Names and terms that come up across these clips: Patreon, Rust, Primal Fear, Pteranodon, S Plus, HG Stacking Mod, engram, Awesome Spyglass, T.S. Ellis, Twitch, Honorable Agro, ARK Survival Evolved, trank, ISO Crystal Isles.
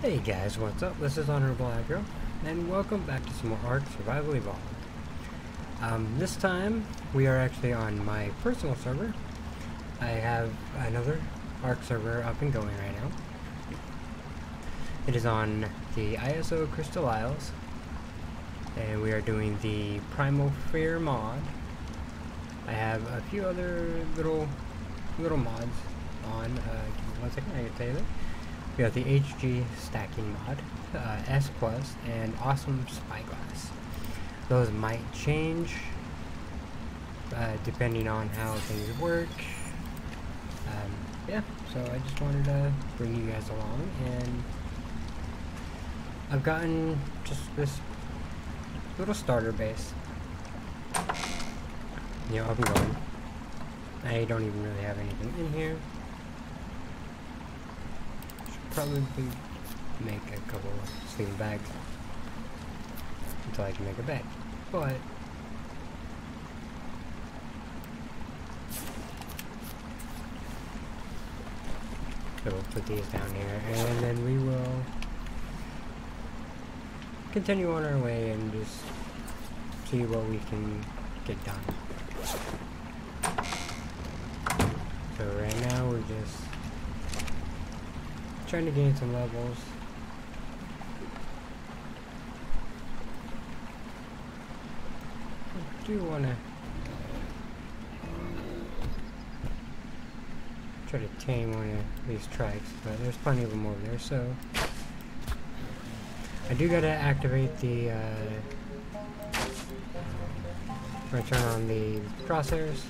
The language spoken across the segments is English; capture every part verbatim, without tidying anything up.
Hey guys, what's up? This is Honorable Agro, and welcome back to some more ARK Survival Evolved. Um, this time, we are actually on my personal server. I have another ARK server up and going right now. It is on the I S O Crystal Isles, and we are doing the Primal Fear mod. I have a few other little little mods on. Uh, give me one second, I can tell you that. We got the H G Stacking Mod, uh, S Plus, and Awesome Spyglass. Those might change uh, depending on how things work. Um, yeah, so I just wanted to bring you guys along, and I've gotten just this little starter base. You know, up and going. I don't even really have anything in here. Probably make a couple of sleeping bags until I can make a bed. But so we'll put these down here, and then we will continue on our way and just see what we can get done. So right now we're just trying to gain some levels. I do want to try to tame one of these trikes, but there's plenty of them over there, so I do gotta activate the uh, or turn on the crosshairs.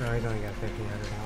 No, he's only got fifteen hundred health.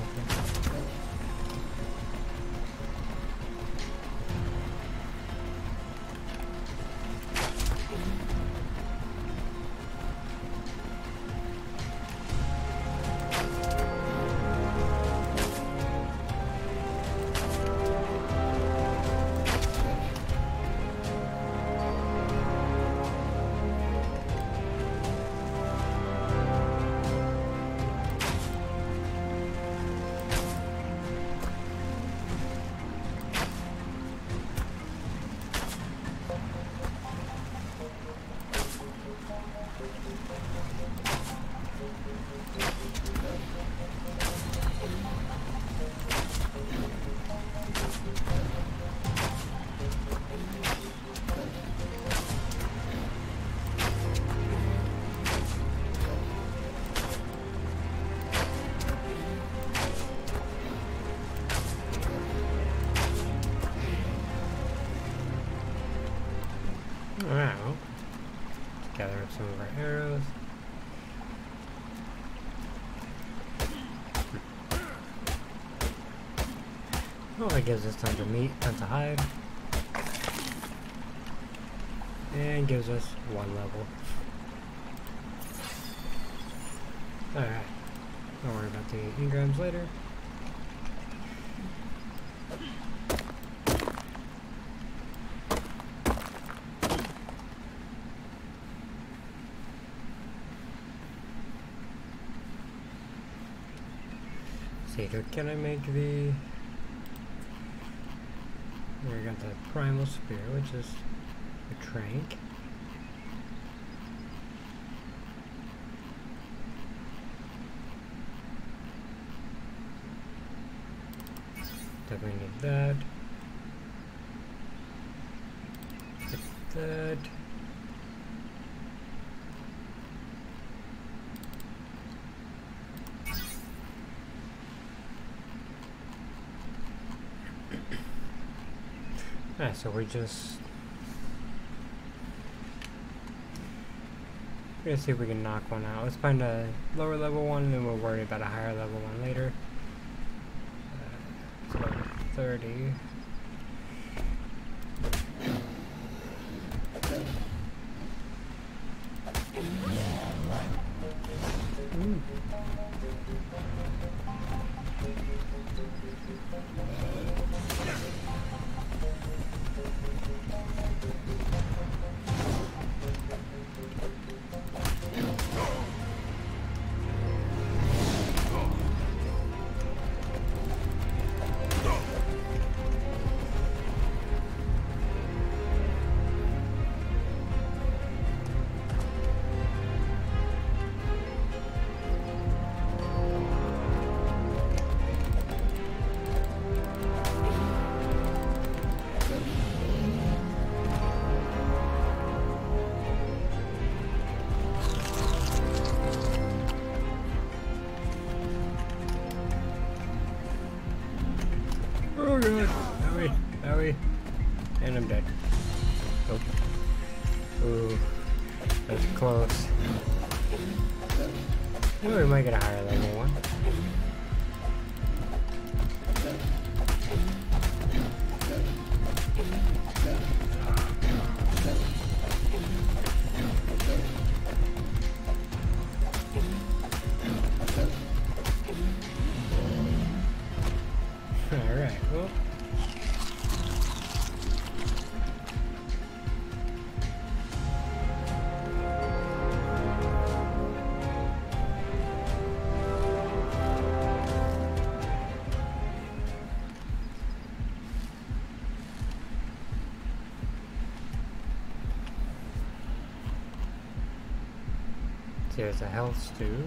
Some of our arrows. Oh, that gives us tons of meat, tons of hide. And gives us one level. Alright. Don't worry about the engrams later. Can I make the... We got the primal spear, which is a trank. definitely need that. Get that. Alright, so we just we're gonna see if we can knock one out. Let's find a lower level one, and then we'll worry about a higher level one later. Uh, so thirty. Ooh. There's a health stew.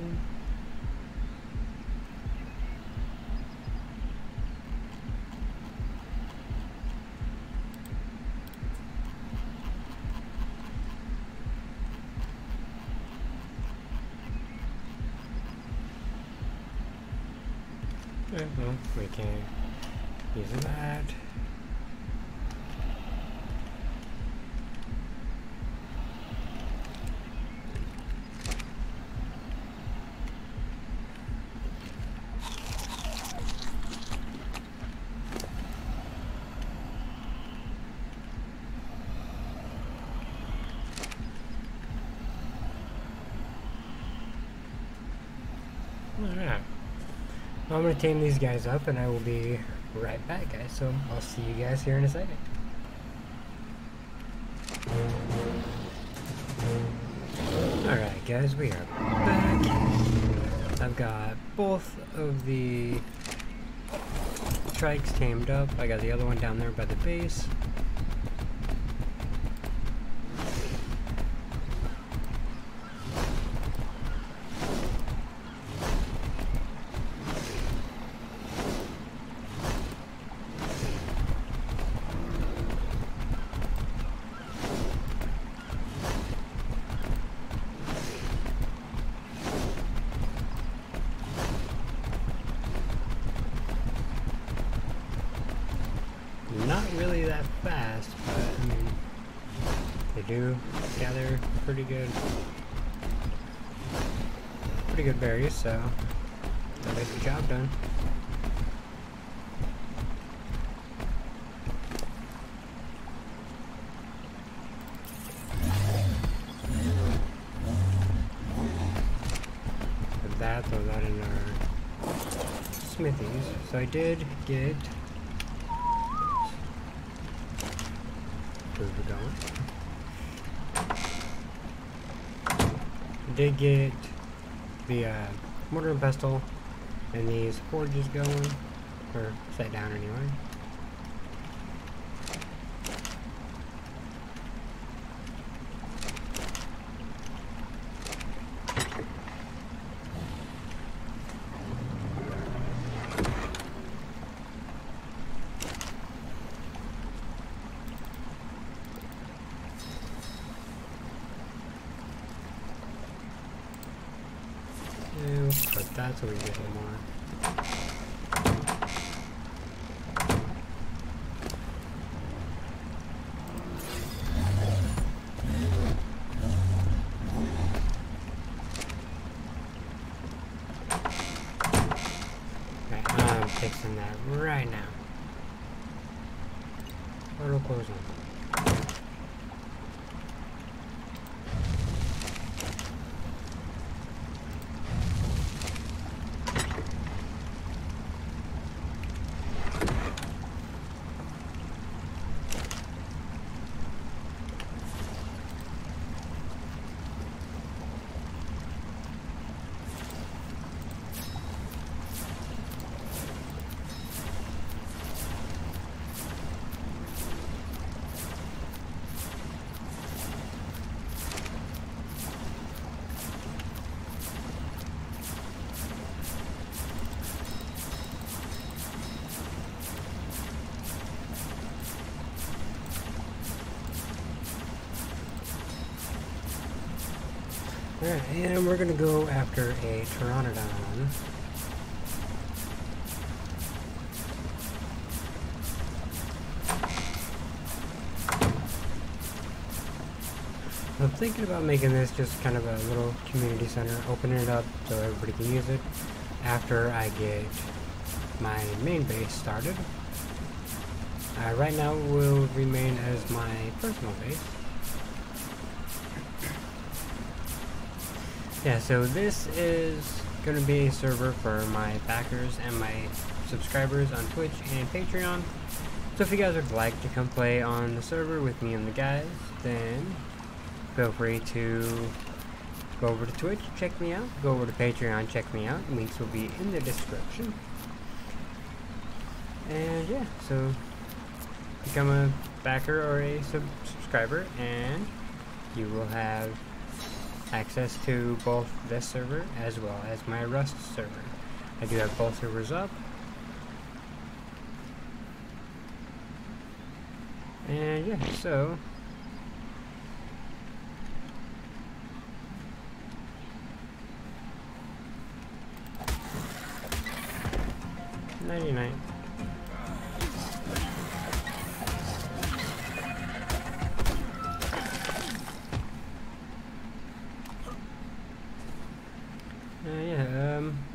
Eh, no, we can't use that. I'm gonna tame these guys up and I will be right back, guys, so I'll see you guys here in a second. Alright guys, we are back. I've got both of the trikes tamed up. I got the other one down there by the base. So that makes the job done. Put that, throw that in our smithies. So I did get. Where's we going? I did get the uh, mortar and pestle, and these forges going, or set down anyway. but that's what we get more. Okay, I'm fixing that right now. Portal closing. Alright, and we're gonna go after a Pteranodon. I'm thinking about making this just kind of a little community center, opening it up so everybody can use it after I get my main base started. Uh, right now will remain as my personal base. Yeah, so this is going to be a server for my backers and my subscribers on Twitch and Patreon. So if you guys would like to come play on the server with me and the guys, then feel free to go over to Twitch, check me out, go over to Patreon, check me out. Links will be in the description. And yeah, so become a backer or a sub subscriber and you will have access to both this server as well as my Rust server. I do have both servers up. And yeah, so ninety-nine.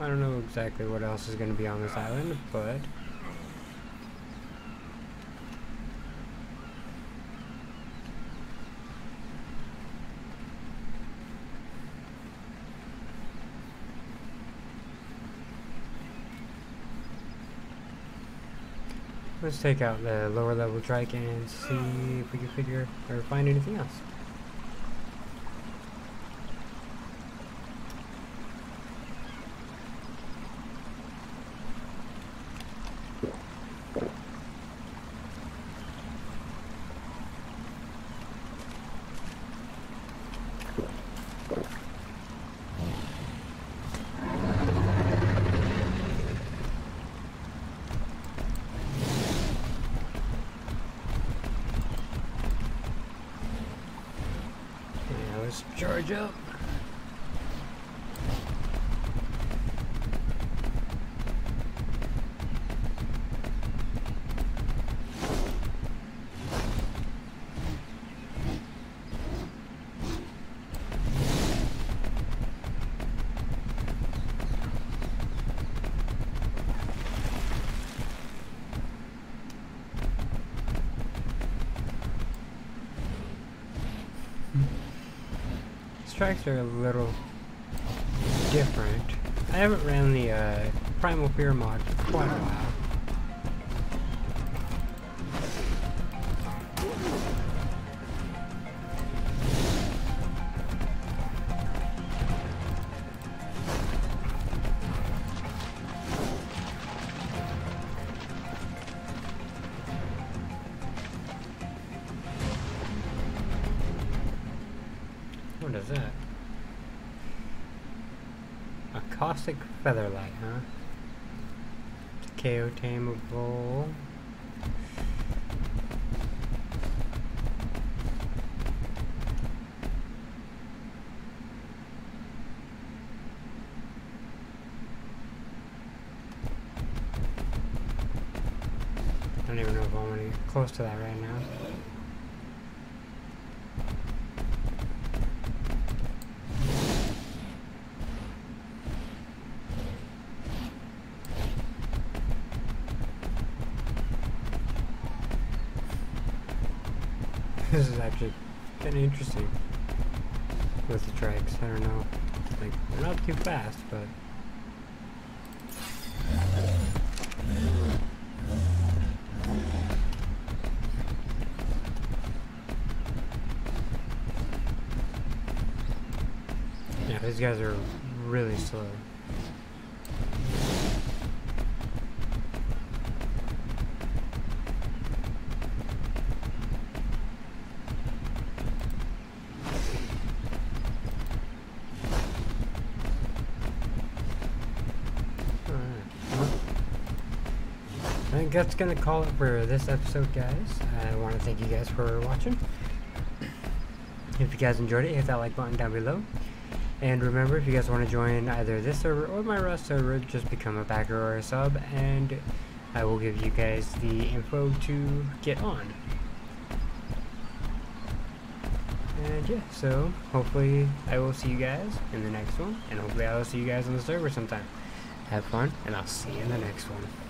I don't know exactly what else is going to be on this island, but let's take out the lower level trike and see if we can figure or find anything else. Charge up. Tracks are a little different. I haven't ran the uh, Primal Fear mod for quite a while. What is that? A caustic featherlight, huh? K O tameable. don't even know if I want to get close to that right now. This is actually kind of interesting with the trikes. I don't know. Like, they're not too fast, but. Yeah, these guys are really slow. That's gonna call it for this episode, guys. I want to thank you guys for watching. If you guys enjoyed it, hit that like button down below, and remember, if you guys want to join either this server or my Rust server, just become a backer or a sub and I will give you guys the info to get on. And yeah, so hopefully I will see you guys in the next one, and hopefully I will see you guys on the server sometime. Have fun, and I'll see you in the next one.